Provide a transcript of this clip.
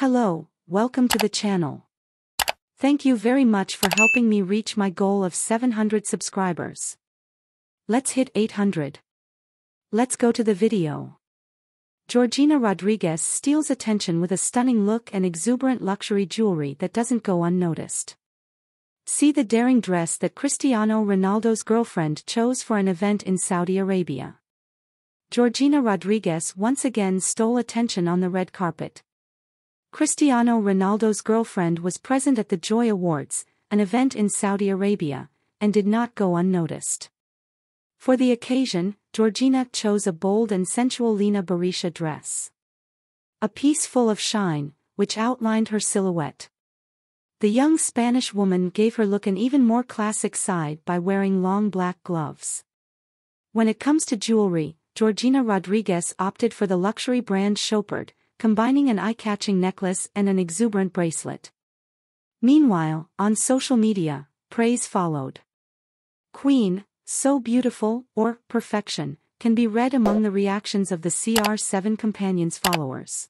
Hello, welcome to the channel. Thank you very much for helping me reach my goal of 700 subscribers. Let's hit 800. Let's go to the video. Georgina Rodriguez steals attention with a stunning look and exuberant luxury jewelry that doesn't go unnoticed. See the daring dress that Cristiano Ronaldo's girlfriend chose for an event in Saudi Arabia. Georgina Rodriguez once again stole attention on the red carpet. Cristiano Ronaldo's girlfriend was present at the Joy Awards, an event in Saudi Arabia, and did not go unnoticed. For the occasion, Georgina chose a bold and sensual Lina Berisha dress. A piece full of shine, which outlined her silhouette. The young Spanish woman gave her look an even more classic side by wearing long black gloves. When it comes to jewelry, Georgina Rodriguez opted for the luxury brand Chopard, combining an eye-catching necklace and an exuberant bracelet. Meanwhile, on social media, praise followed. "Queen, so beautiful," or "perfection," can be read among the reactions of the CR7 companions' followers.